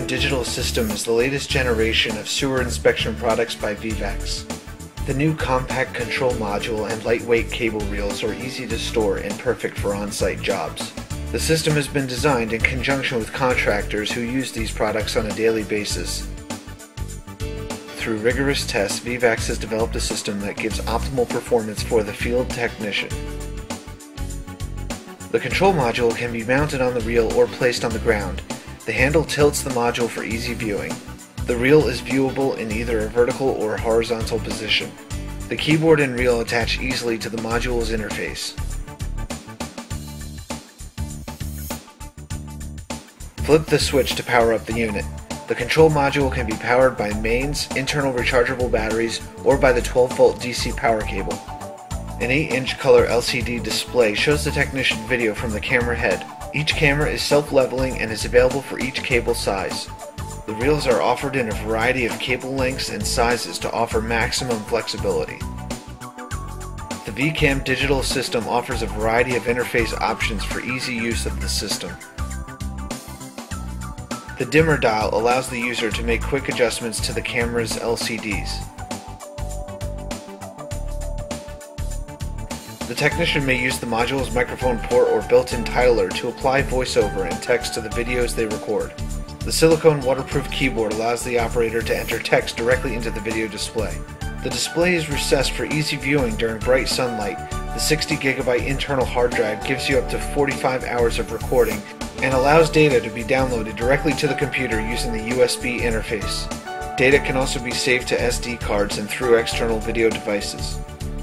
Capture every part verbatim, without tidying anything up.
vCam digital system is the latest generation of sewer inspection products by Vivax. The new compact control module and lightweight cable reels are easy to store and perfect for on-site jobs. The system has been designed in conjunction with contractors who use these products on a daily basis. Through rigorous tests, Vivax has developed a system that gives optimal performance for the field technician. The control module can be mounted on the reel or placed on the ground. The handle tilts the module for easy viewing. The reel is viewable in either a vertical or horizontal position. The keyboard and reel attach easily to the module's interface. Flip the switch to power up the unit. The control module can be powered by mains, internal rechargeable batteries, or by the twelve volt D C power cable. An eight inch color L C D display shows the technician video from the camera head. Each camera is self-leveling and is available for each cable size. The reels are offered in a variety of cable lengths and sizes to offer maximum flexibility. The vCam digital system offers a variety of interface options for easy use of the system. The dimmer dial allows the user to make quick adjustments to the camera's L C Ds. The technician may use the module's microphone port or built-in titler to apply voiceover and text to the videos they record. The silicone waterproof keyboard allows the operator to enter text directly into the video display. The display is recessed for easy viewing during bright sunlight. The sixty gigabyte internal hard drive gives you up to forty-five hours of recording and allows data to be downloaded directly to the computer using the U S B interface. Data can also be saved to S D cards and through external video devices.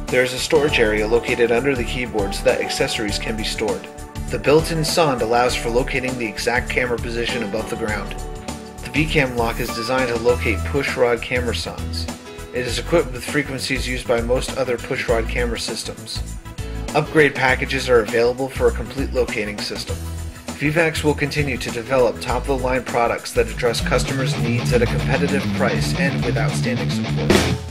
There is a storage area located under the keyboard so that accessories can be stored. The built-in sound allows for locating the exact camera position above the ground. The vCam lock is designed to locate pushrod camera sounds. It is equipped with frequencies used by most other pushrod camera systems. Upgrade packages are available for a complete locating system. Vivax will continue to develop top-of-the-line products that address customers' needs at a competitive price and with outstanding support.